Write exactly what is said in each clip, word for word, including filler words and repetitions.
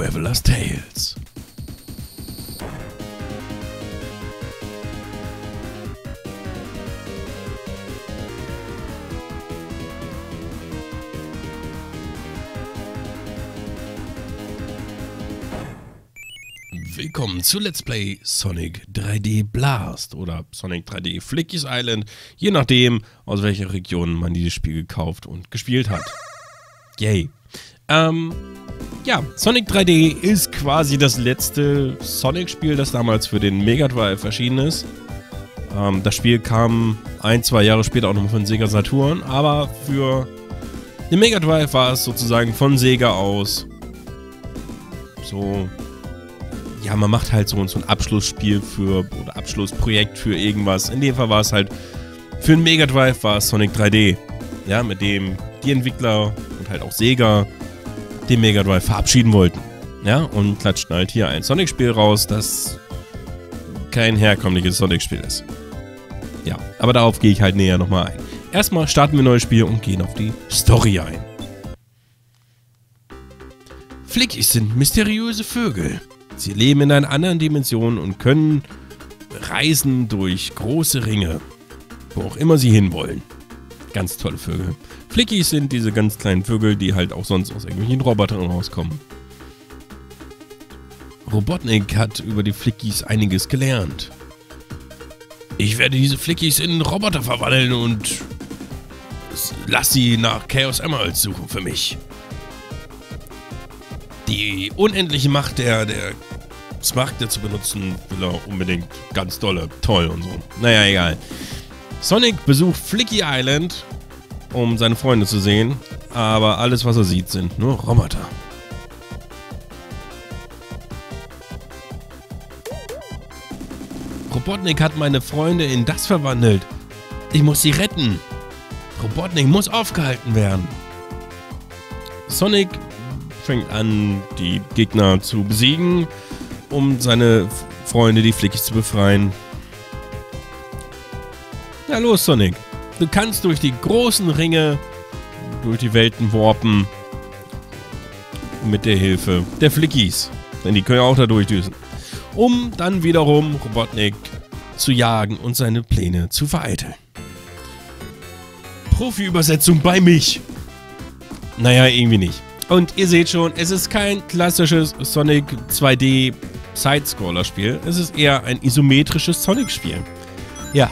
Traveler's Tales. Willkommen zu Let's Play Sonic drei D Blast oder Sonic drei D Flickies Island, je nachdem, aus welcher Region man dieses Spiel gekauft und gespielt hat. Yay. Ähm, ja, Sonic drei D ist quasi das letzte Sonic-Spiel, das damals für den Mega Drive erschienen ist. Ähm, das Spiel kam ein, zwei Jahre später auch nochmal von Sega Saturn, aber für den Mega Drive war es sozusagen von Sega aus so... Ja, man macht halt so ein Abschlussspiel für, oder Abschlussprojekt für irgendwas. In dem Fall war es halt, für den Mega Drive war es Sonic drei D. Ja, mit dem die Entwickler und halt auch Sega den Mega Drive verabschieden wollten. Ja, und klatschten halt hier ein Sonic-Spiel raus, das kein herkömmliches Sonic-Spiel ist. Ja, aber darauf gehe ich halt näher nochmal ein. Erstmal starten wir ein neues Spiel und gehen auf die Story ein. Flickies sind mysteriöse Vögel. Sie leben in einer anderen Dimension und können reisen durch große Ringe, wo auch immer sie hinwollen. Ganz tolle Vögel. Flickies sind diese ganz kleinen Vögel, die halt auch sonst aus irgendwelchen Robotern rauskommen. Robotnik hat über die Flickies einiges gelernt. Ich werde diese Flickies in Roboter verwandeln und lass sie nach Chaos Emerald suchen für mich. Die unendliche Macht der, der Smaragde zu benutzen, will er unbedingt ganz dolle, toll und so. Naja, egal. Sonic besucht Flicky Island, um seine Freunde zu sehen, aber alles, was er sieht, sind nur Roboter. Robotnik hat meine Freunde in das verwandelt. Ich muss sie retten. Robotnik muss aufgehalten werden. Sonic fängt an, die Gegner zu besiegen, um seine Freunde, die Flickies, zu befreien. Na los, Sonic. Du kannst durch die großen Ringe, durch die Welten warpen. Mit der Hilfe der Flickies. Denn die können ja auch da durchdüsen. Um dann wiederum Robotnik zu jagen und seine Pläne zu vereiteln. Profi-Übersetzung bei mich. Naja, irgendwie nicht. Und ihr seht schon, es ist kein klassisches Sonic zwei D Sidescroller-Spiel. Es ist eher ein isometrisches Sonic-Spiel. Ja,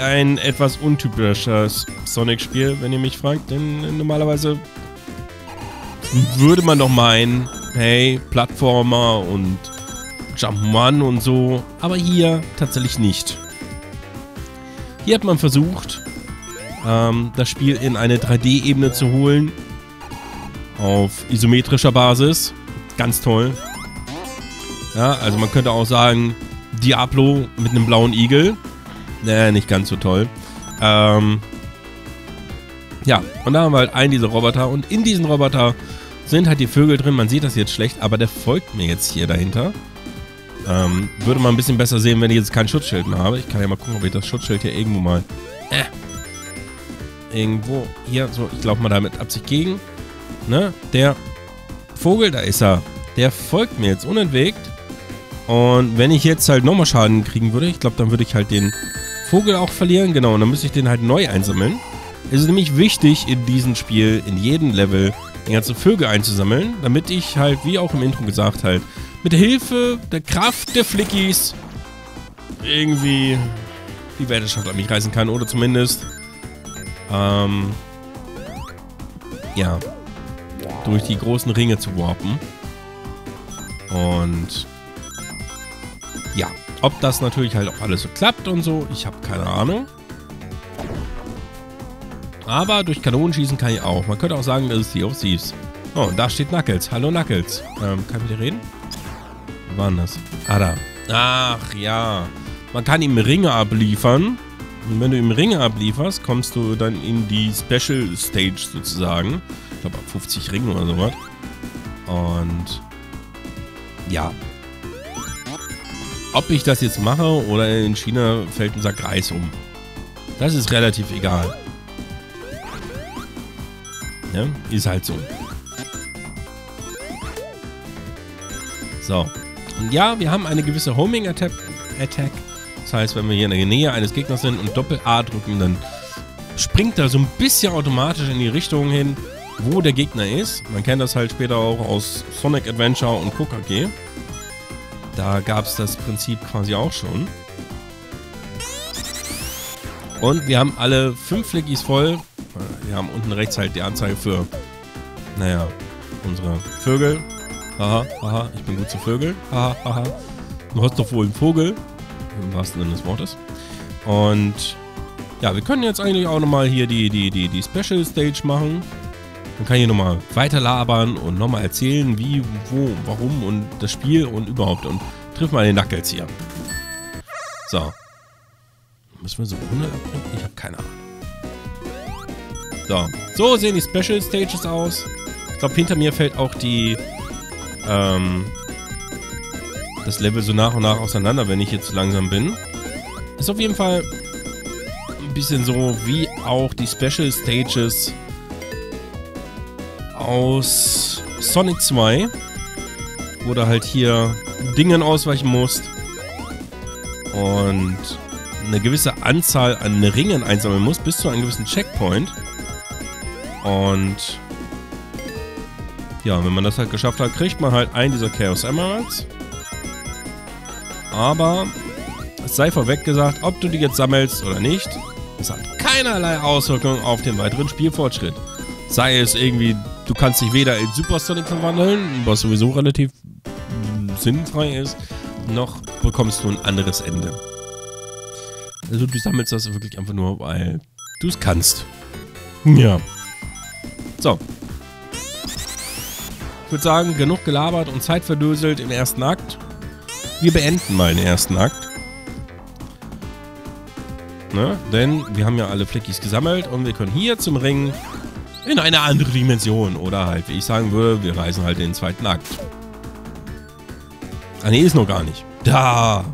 ein etwas untypisches Sonic-Spiel, wenn ihr mich fragt. Denn normalerweise würde man doch meinen, hey, Plattformer und Jump'n'Run und so. Aber hier tatsächlich nicht. Hier hat man versucht, ähm, das Spiel in eine drei D-Ebene zu holen. Auf isometrischer Basis. Ganz toll. Ja, also man könnte auch sagen, Diablo mit einem blauen Igel. Nee, nicht ganz so toll. Ähm ja, und da haben wir halt einen dieser Roboter. Und in diesen Roboter sind halt die Vögel drin. Man sieht das jetzt schlecht, aber der folgt mir jetzt hier dahinter. Ähm, würde man ein bisschen besser sehen, wenn ich jetzt kein Schutzschild mehr habe. Ich kann ja mal gucken, ob ich das Schutzschild hier irgendwo mal... Äh, irgendwo hier, so, ich laufe mal da mit Absicht gegen. Ne? Der Vogel, da ist er. Der folgt mir jetzt unentwegt. Und wenn ich jetzt halt nochmal Schaden kriegen würde, ich glaube, dann würde ich halt den Vogel auch verlieren. Genau, und dann müsste ich den halt neu einsammeln. Es ist nämlich wichtig, in diesem Spiel, in jedem Level, den ganzen Vögel einzusammeln, damit ich halt, wie auch im Intro gesagt, halt mit der Hilfe der Kraft der Flickies irgendwie die Weltherrschaft an mich reißen kann. Oder zumindest, ähm, ja... durch die großen Ringe zu warpen. Und ja, ob das natürlich halt auch alles so klappt und so, ich habe keine Ahnung. Aber durch Kanonen schießen kann ich auch. Man könnte auch sagen, das ist die of Thieves. Oh, und da steht Knuckles. Hallo Knuckles. Ähm, kann ich mit dir reden? Wo war denn das? Ah, da. Ach ja. Man kann ihm Ringe abliefern. Und wenn du ihm Ringe ablieferst, kommst du dann in die Special Stage sozusagen. Ich glaube, ab fünfzig Ringen oder sowas. Und ja. Ob ich das jetzt mache oder in China fällt ein Sack Reis um. Das ist relativ egal. Ne? Ist halt so. So. Und ja, wir haben eine gewisse Homing-Attack. Das heißt, wenn wir hier in der Nähe eines Gegners sind und Doppel-A drücken, dann springt er so ein bisschen automatisch in die Richtung hin, wo der Gegner ist. Man kennt das halt später auch aus Sonic Adventure und Kokage. Da gab es das Prinzip quasi auch schon. Und wir haben alle fünf Flickies voll. Wir haben unten rechts halt die Anzeige für, naja, unsere Vögel. Haha, haha, ich bin gut zu Vögeln. Haha, haha. Du hast doch wohl einen Vogel. Im wahrsten Sinne des Wortes. Und ja, wir können jetzt eigentlich auch nochmal hier die, die, die, die Special Stage machen. Man kann hier nochmal weiter labern und nochmal erzählen, wie, wo, warum und das Spiel und überhaupt. Und triff mal den Knuckles hier. So. Müssen wir so ohne abbringen? Ich habe keine Ahnung. So. So sehen die Special Stages aus. Ich glaube, hinter mir fällt auch die ähm, das Level so nach und nach auseinander, wenn ich jetzt so langsam bin. Ist auf jeden Fall ein bisschen so, wie auch die Special Stages aus Sonic zwei, wo du halt hier Dingen ausweichen musst und eine gewisse Anzahl an Ringen einsammeln musst, bis zu einem gewissen Checkpoint. Und ja, wenn man das halt geschafft hat, kriegt man halt einen dieser Chaos Emeralds. Aber es sei vorweg gesagt, ob du die jetzt sammelst oder nicht, das hat keinerlei Auswirkungen auf den weiteren Spielfortschritt. Sei es irgendwie, du kannst dich weder in Super Sonic verwandeln, was sowieso relativ sinnfrei ist, noch bekommst du ein anderes Ende. Also du sammelst das wirklich einfach nur, weil du es kannst. Ja. So. Ich würde sagen, genug gelabert und Zeit verdöselt im ersten Akt. Wir beenden mal den ersten Akt. Ne? Denn wir haben ja alle Flickies gesammelt und wir können hier zum Ring in eine andere Dimension. Oder halt, wie ich sagen würde, wir reisen halt in den zweiten Akt. Ah ne, ist noch gar nicht. Da!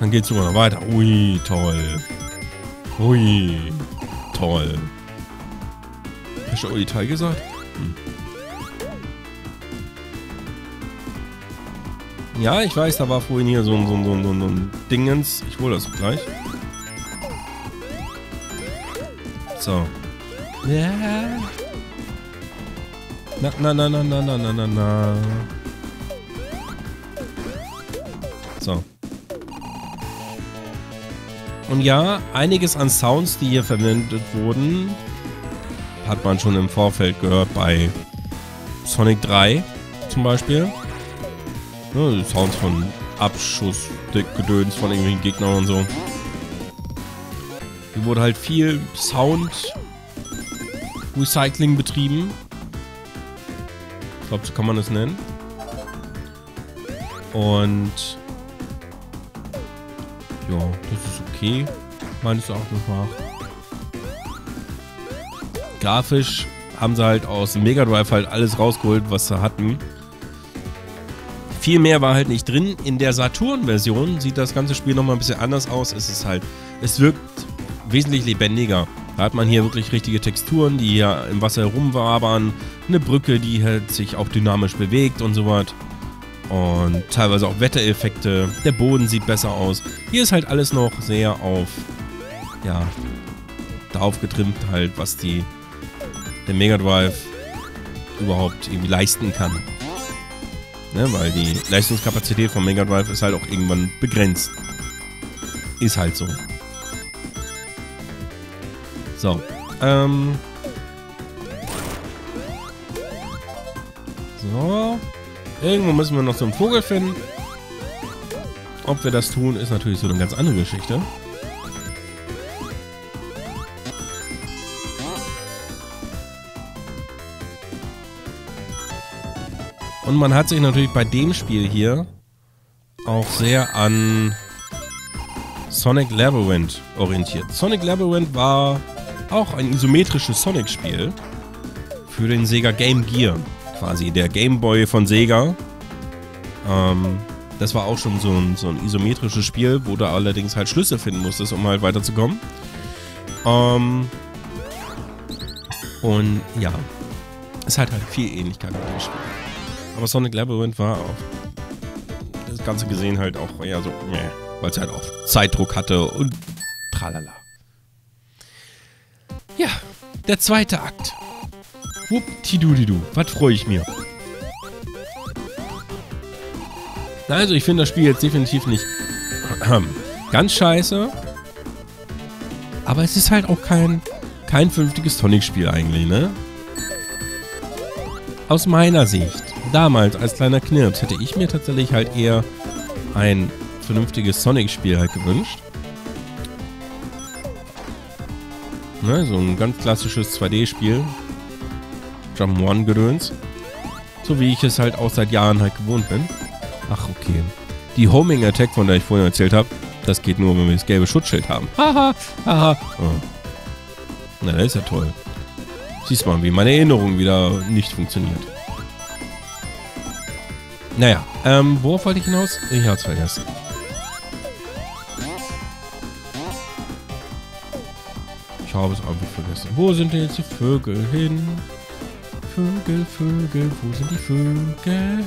Dann geht's sogar noch weiter. Ui, toll. Ui, toll. Hast du schon Ui Teil gesagt? Hm. Ja, ich weiß, da war vorhin hier so ein, so ein, so ein, so ein, so ein Dingens. Ich hole das gleich. So. Ja. Na, na, na, na, na, na, na, na. So. Und ja, einiges an Sounds, die hier verwendet wurden, hat man schon im Vorfeld gehört bei Sonic drei zum Beispiel. Ne, Sounds von Abschuss, Gedöns von irgendwelchen Gegnern und so. Hier wurde halt viel Sound-Recycling betrieben. Ich glaube, so kann man das nennen. Und ja, das ist okay, meines Erachtens nach. Grafisch haben sie halt aus dem Mega Drive halt alles rausgeholt, was sie hatten. Viel mehr war halt nicht drin. In der Saturn-Version sieht das ganze Spiel nochmal ein bisschen anders aus. Es ist halt, es wirkt wesentlich lebendiger. Da hat man hier wirklich richtige Texturen, die hier im Wasser rumwabern. Eine Brücke, die halt sich auch dynamisch bewegt und so was. Und teilweise auch Wettereffekte. Der Boden sieht besser aus. Hier ist halt alles noch sehr auf, ja, darauf getrimmt halt, was die der Mega Drive überhaupt irgendwie leisten kann. Ne, weil die Leistungskapazität von Mega Drive ist halt auch irgendwann begrenzt. Ist halt so. So. Ähm. So. Irgendwo müssen wir noch so einen Vogel finden. Ob wir das tun, ist natürlich so eine ganz andere Geschichte. Und man hat sich natürlich bei dem Spiel hier auch sehr an Sonic Labyrinth orientiert. Sonic Labyrinth war auch ein isometrisches Sonic-Spiel für den Sega Game Gear. Quasi der Game Boy von Sega. Ähm, das war auch schon so ein, so ein isometrisches Spiel, wo du allerdings halt Schlüsse finden musstest, um halt weiterzukommen. Ähm, und ja, es hat halt viel Ähnlichkeit mit dem Spiel. Aber Sonic Labyrinth war auf Ganze gesehen halt auch eher so, weil es halt auch Zeitdruck hatte und tralala. Ja, der zweite Akt. Wupptidudidu, was freue ich mir. Also, ich finde das Spiel jetzt definitiv nicht ganz scheiße. Aber es ist halt auch kein, kein vernünftiges Sonic-Spiel eigentlich, ne? Aus meiner Sicht, damals als kleiner Knirps, hätte ich mir tatsächlich halt eher ein vernünftiges Sonic-Spiel halt gewünscht. Ne, so ein ganz klassisches zwei D-Spiel. Jump-One-Gedöns. So wie ich es halt auch seit Jahren halt gewohnt bin. Ach, okay. Die Homing-Attack, von der ich vorhin erzählt habe, das geht nur, wenn wir das gelbe Schutzschild haben. Haha, haha. Oh. Na, das ist ja toll. Siehst mal, wie meine Erinnerung wieder nicht funktioniert. Naja, ähm, worauf wollte ich hinaus? Ich hab's vergessen. Ich habe es einfach vergessen. Wo sind denn jetzt die Vögel hin? Vögel, Vögel, wo sind die Vögel?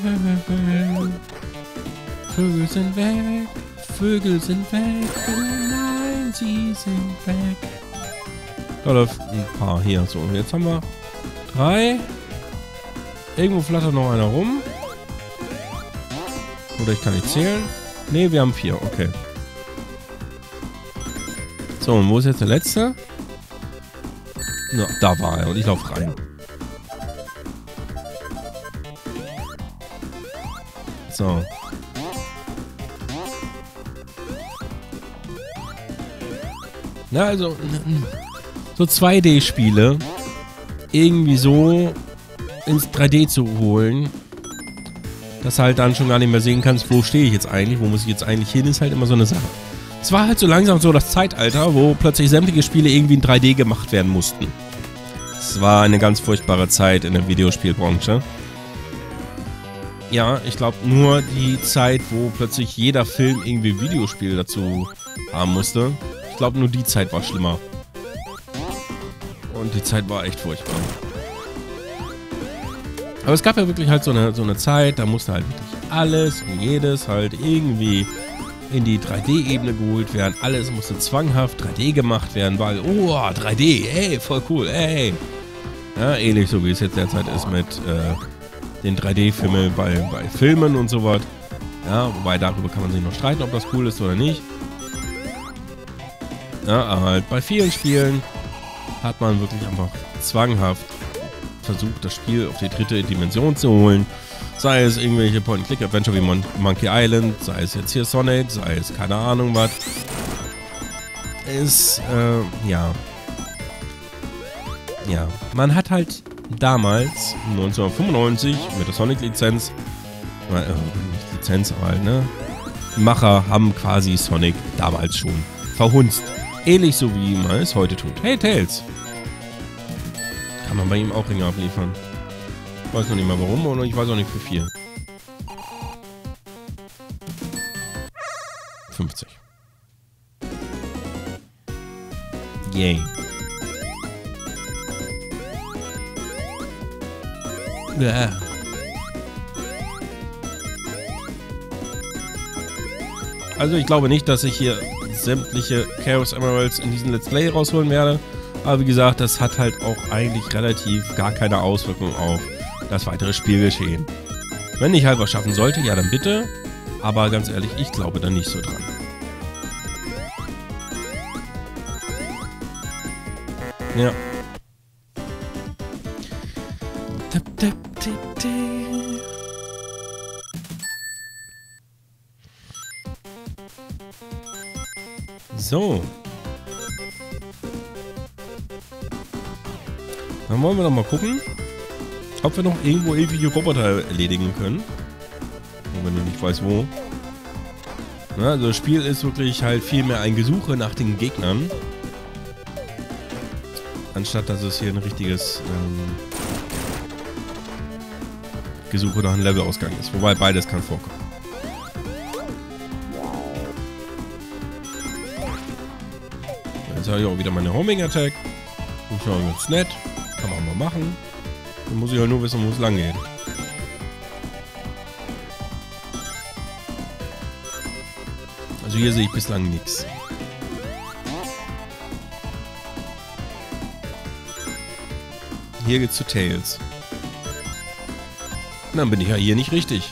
Vögel sind weg, Vögel sind weg, oh nein, sie sind weg. Da läuft ein paar hier. So, jetzt haben wir drei. Irgendwo flattert noch einer rum. Oder ich kann nicht zählen. Ne, wir haben vier, okay. So, und wo ist jetzt der letzte? Na, da war er und ich laufe rein. So. Na, also, so zwei D-Spiele irgendwie so ins drei D zu holen, dass du halt dann schon gar nicht mehr sehen kannst, wo stehe ich jetzt eigentlich, wo muss ich jetzt eigentlich hin, ist halt immer so eine Sache. Es war halt so langsam so das Zeitalter, wo plötzlich sämtliche Spiele irgendwie in drei D gemacht werden mussten. Es war eine ganz furchtbare Zeit in der Videospielbranche. Ja, ich glaube nur die Zeit, wo plötzlich jeder Film irgendwie Videospiel dazu haben musste. Ich glaube nur die Zeit war schlimmer. Und die Zeit war echt furchtbar. Aber es gab ja wirklich halt so eine, so eine Zeit, da musste halt wirklich alles und jedes halt irgendwie in die drei D-Ebene geholt werden. Alles musste zwanghaft drei D gemacht werden, weil, oh, drei D, ey, voll cool, ey. Ja, ähnlich so wie es jetzt derzeit ist mit äh, den drei D-Filmen bei, bei Filmen und so was. Ja, wobei darüber kann man sich noch streiten, ob das cool ist oder nicht. Ja, aber halt bei vielen Spielen hat man wirklich einfach zwanghaft versucht, das Spiel auf die dritte Dimension zu holen. Sei es irgendwelche Point-and-Click-Adventure wie Mon Monkey Island, sei es jetzt hier Sonic, sei es keine Ahnung was. Ist, äh, ja. Ja, man hat halt damals, neunzehnhundertfünfundneunzig, mit der Sonic-Lizenz, äh, nicht Lizenz, aber halt, ne? Die Macher haben quasi Sonic damals schon verhunzt. Ähnlich so wie man es heute tut. Hey, Tails! Kann man bei ihm auch Ringe abliefern. Ich weiß noch nicht mal warum und ich weiß auch nicht für viel. fünfzig. Yay. Yeah. Also ich glaube nicht, dass ich hier sämtliche Chaos Emeralds in diesem Let's Play rausholen werde. Aber wie gesagt, das hat halt auch eigentlich relativ gar keine Auswirkung auf das weitere Spielgeschehen. Wenn ich halt was schaffen sollte, ja dann bitte. Aber ganz ehrlich, ich glaube da nicht so dran. Ja. So. Dann wollen wir noch mal gucken, ob wir noch irgendwo ewige Roboter erledigen können. Und wenn ich nicht weiß, wo. Na, also das Spiel ist wirklich halt viel mehr ein Gesuche nach den Gegnern. Anstatt, dass es hier ein richtiges ähm, Gesuche nach einem Levelausgang ist. Wobei beides kann vorkommen. Habe ich auch wieder meine Homing-Attack. Ist ja ganz nett. Kann man auch mal machen. Dann muss ich halt nur wissen, wo es lang geht. Also hier sehe ich bislang nichts. Hier geht's zu Tails. Dann bin ich ja hier nicht richtig.